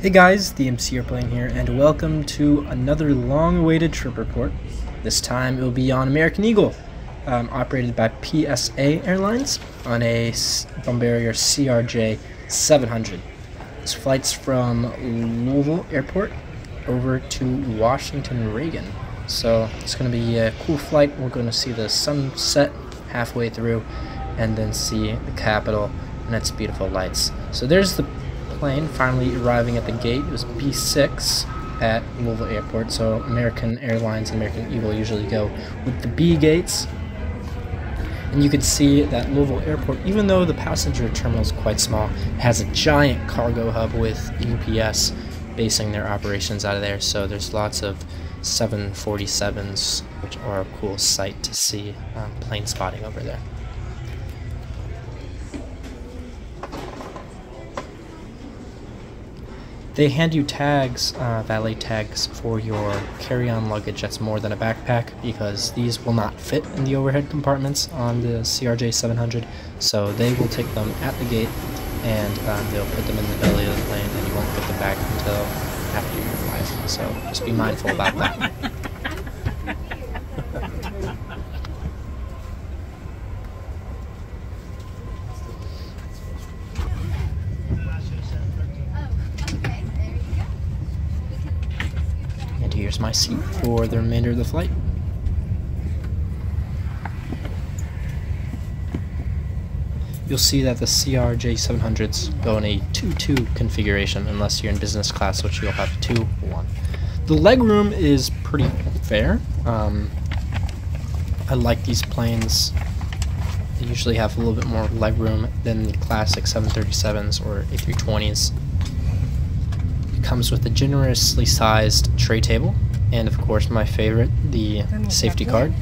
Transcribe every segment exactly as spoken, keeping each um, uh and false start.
Hey guys, the M C Airplane here, and welcome to another long-awaited trip report. This time it will be on American Eagle, um, operated by P S A Airlines on a Bombardier C R J seven hundred. This flight's from Louisville Airport over to Washington Reagan. So it's going to be a cool flight. We're going to see the sunset halfway through and then see the Capitol and its beautiful lights. So there's the plane finally arriving at the gate. It was B six at Louisville Airport, so American Airlines and American Eagle usually go with the B gates. And you could see that Louisville Airport, even though the passenger terminal is quite small, has a giant cargo hub with U P S basing their operations out of there, so there's lots of seven forty-sevens, which are a cool sight to see, um, plane spotting over there. They hand you tags, uh, valet tags, for your carry-on luggage that's more than a backpack, because these will not fit in the overhead compartments on the C R J seven hundred, so they will take them at the gate, and um, they'll put them in the belly of the plane, and you won't get them back until after you arrive, so just be mindful about that. Here's my seat for the remainder of the flight. You'll see that the C R J seven hundreds go in a two two configuration unless you're in business class, which you'll have two one. The legroom is pretty fair. Um, I like these planes. They usually have a little bit more legroom than the classic seven thirty-sevens or A three twenties. Comes with a generously sized tray table, and of course my favorite, the safety card,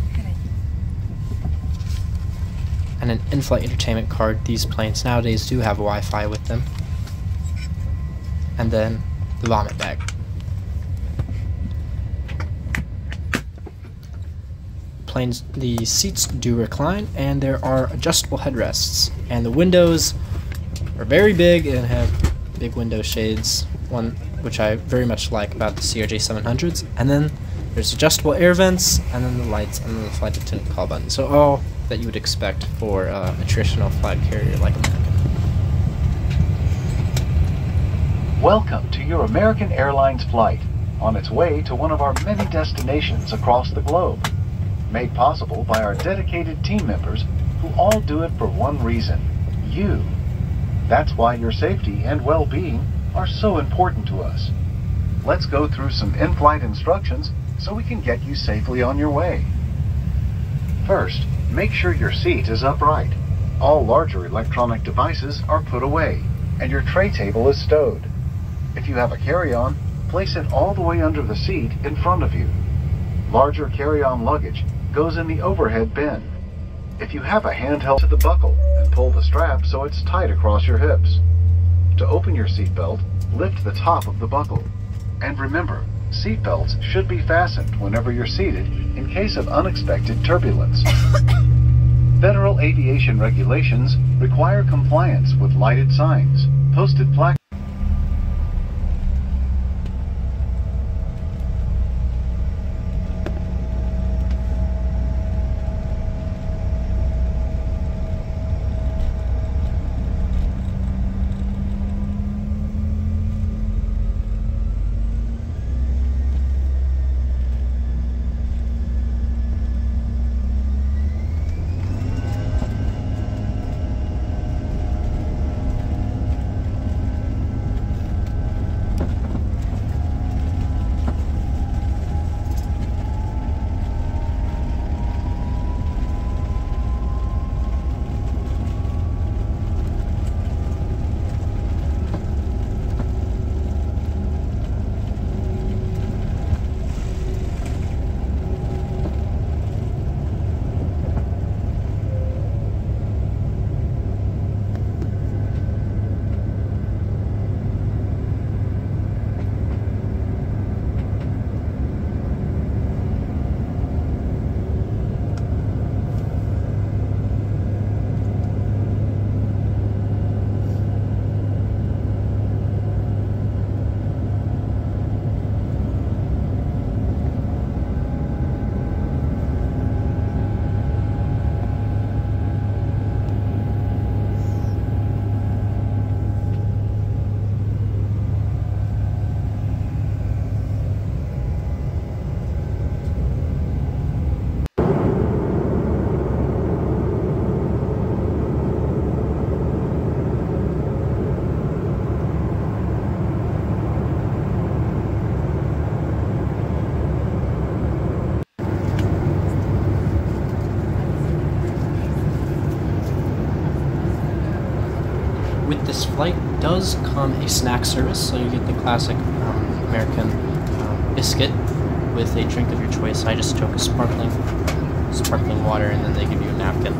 and an in-flight entertainment card. These planes nowadays do have Wi-Fi with them. And then the vomit bag. Planes, the seats do recline, and there are adjustable headrests, and the windows are very big and have big window shades. One which I very much like about the C R J seven hundreds, and then there's adjustable air vents, and then the lights, and then the flight attendant call button. So all that you would expect for uh, a traditional flag carrier like American. Welcome to your American Airlines flight, on its way to one of our many destinations across the globe, made possible by our dedicated team members who all do it for one reason: you. That's why your safety and well-being are so important to us. Let's go through some in-flight instructions so we can get you safely on your way. First, make sure your seat is upright. All larger electronic devices are put away, and your tray table is stowed. If you have a carry-on, place it all the way under the seat in front of you. Larger carry-on luggage goes in the overhead bin. If you have a handheld, to the buckle and pull the strap so it's tight across your hips. To open your seatbelt, lift the top of the buckle. And remember, seatbelts should be fastened whenever you're seated in case of unexpected turbulence. Federal aviation regulations require compliance with lighted signs, posted placards. does come a snack service, so you get the classic um, American um, biscuit with a drink of your choice. I just took a sparkling, sparkling water, and then they give you a napkin.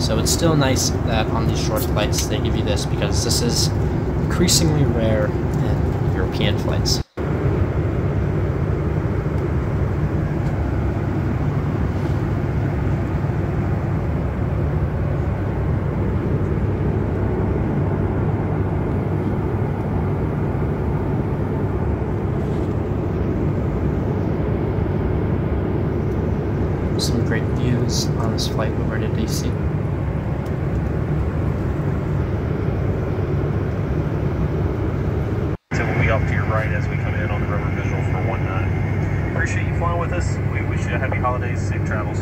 So it's still nice that on these short flights they give you this, because this is increasingly rare in European flights. Some great views on this flight over to D C. So we'll be off to your right as we come in on the Rover Visual for one night. Appreciate you flying with us. We wish you a happy holidays, safe travels.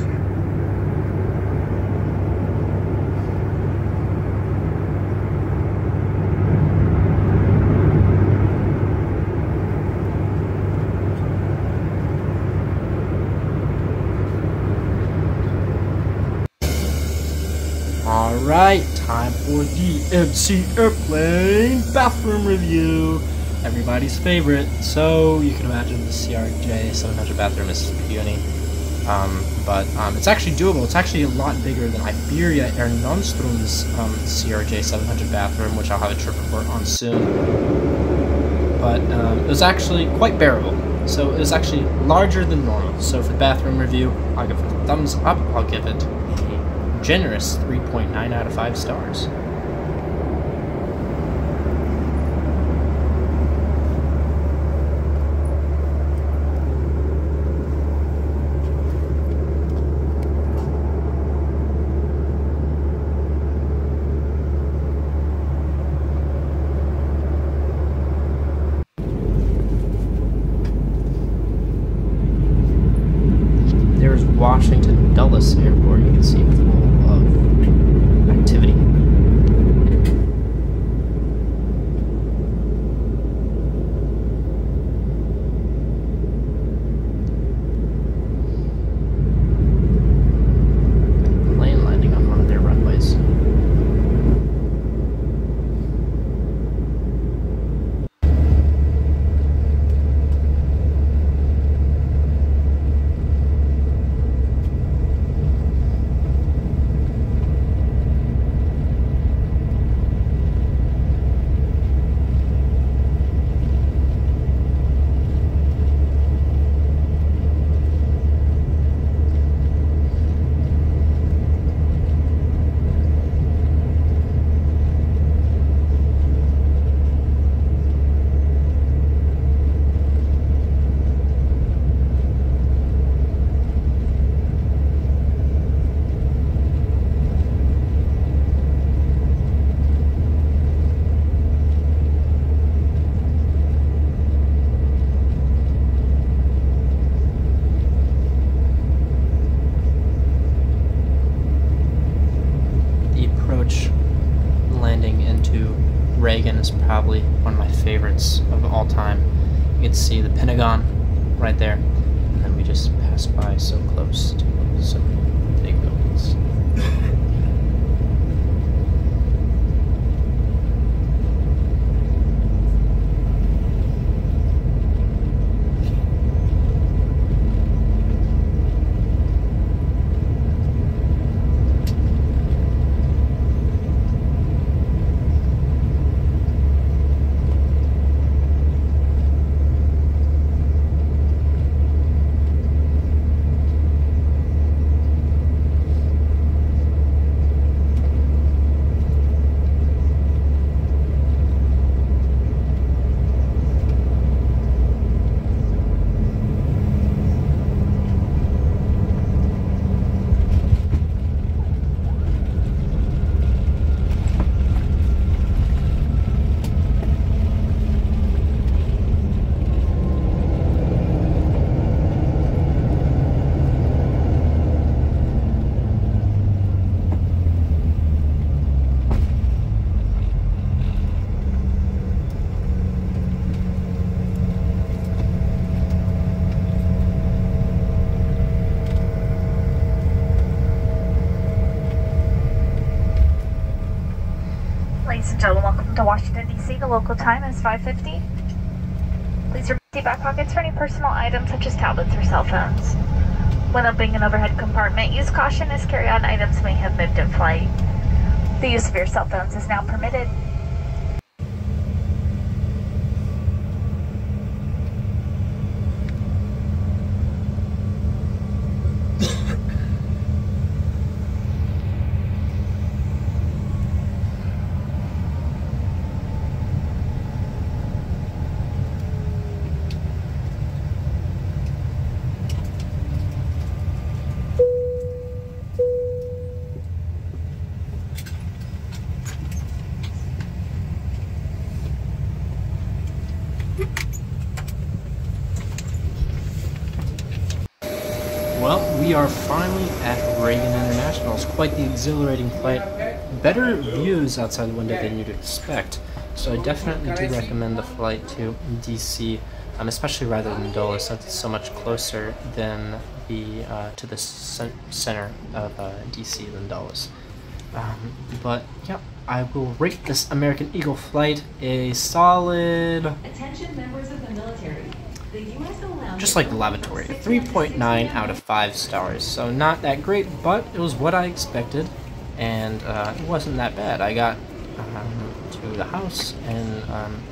Alright, time for the M C Airplane bathroom review! Everybody's favorite. So, you can imagine the C R J seven hundred bathroom is puny. Um, but um, it's actually doable. It's actually a lot bigger than Iberia Air Nonstrom's um, C R J seven hundred bathroom, which I'll have a trip report on soon. But um, it was actually quite bearable. So it was actually larger than normal. So for the bathroom review, I'll give it a thumbs up. I'll give it a generous three point nine out of five stars. There's Washington Dulles Airport. You can see a full of activity. Plane landing on one of their runways. Landing into Reagan is probably one of my favorites of all time. You can see the Pentagon right there, and then we just passed by so close to so many big buildings. to Washington, D C. The local time is five fifty. Please remove your back pockets for any personal items such as tablets or cell phones. When opening an overhead compartment, use caution as carry-on items may have moved in flight. The use of your cell phones is now permitted. Well, we are finally at Reagan International. It's quite the exhilarating flight. Better views outside the window than you'd expect. So I definitely do recommend the flight to D C, um, especially rather than Dulles, since it's so much closer than the uh, to the center of uh, D C than Dulles. Um, but yeah, I will rate this American Eagle flight a solid. Attention members of the military. Just like the lavatory, three point nine out of five stars. So not that great, but it was what I expected, and uh, it wasn't that bad. I got um, to the house and um,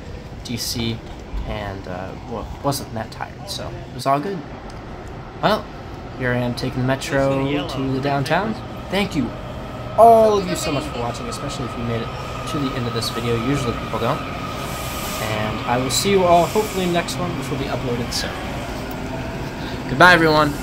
D C, and uh, well, wasn't that tired, so it was all good. Well, here I am taking the metro to the downtown. Thank you, all of you, so much for watching, especially if you made it to the end of this video. Usually people don't. And I will see you all hopefully next one, which will be uploaded soon. Goodbye, everyone.